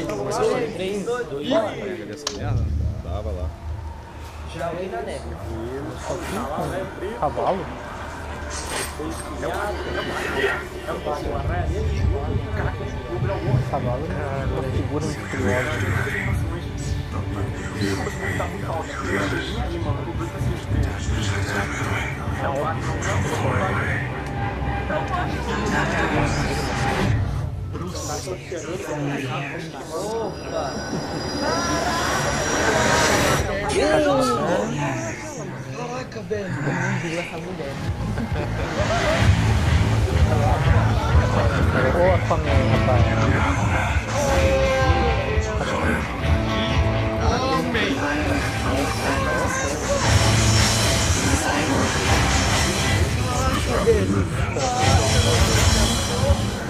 aí, começou a 3, 2, 1. Tava lá. Já veio na neve. Cavalo? Cavalo é uma figura muito curiosa. Caraca, velho! Boa família, rapaz!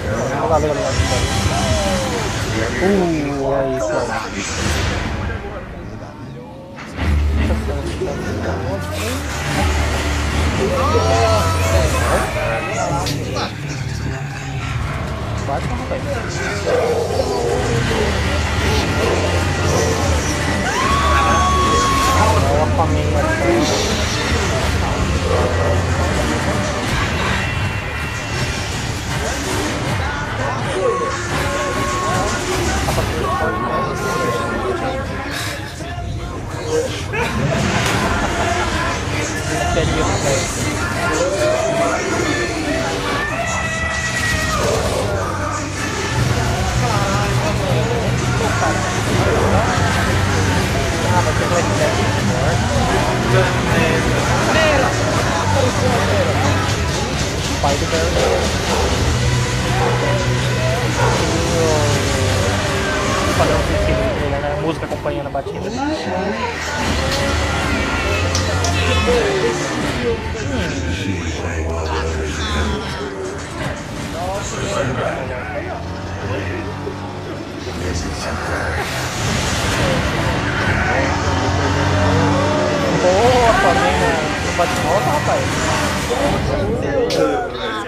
Olha lá, olha lá, olha lá. Olha isso, música acompanhando a batida. Boa, fazendo bate-volta, rapaz.